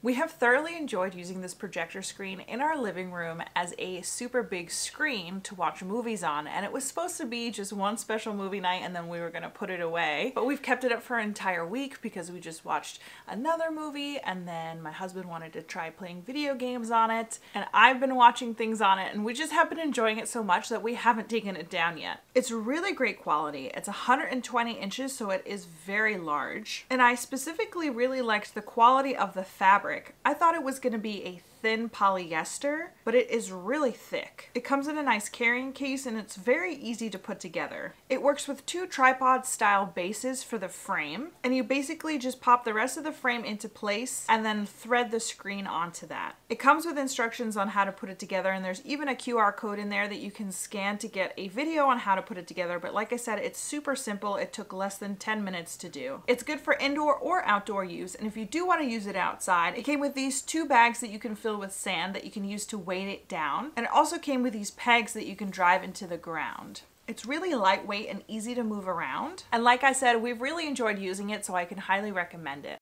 We have thoroughly enjoyed using this projector screen in our living room as a super big screen to watch movies on, and it was supposed to be just one special movie night and then we were gonna put it away. But we've kept it up for an entire week because we just watched another movie and then my husband wanted to try playing video games on it, and I've been watching things on it, and we just have been enjoying it so much that we haven't taken it down yet. It's really great quality. It's 120 inches, so it is very large. And I specifically really liked the quality of the fabric. I thought it was going to be a thin polyester, but it is really thick. It comes in a nice carrying case and it's very easy to put together. It works with two tripod style bases for the frame, and you basically just pop the rest of the frame into place and then thread the screen onto that. It comes with instructions on how to put it together, and there's even a QR code in there that you can scan to get a video on how to put it together, but like I said, it's super simple. It took less than 10 minutes to do. It's good for indoor or outdoor use, and if you do want to use it outside, it came with these two bags that you can fill with sand that you can use to weight it down, and it also came with these pegs that you can drive into the ground. It's really lightweight and easy to move around, and like I said, we've really enjoyed using it, so I can highly recommend it.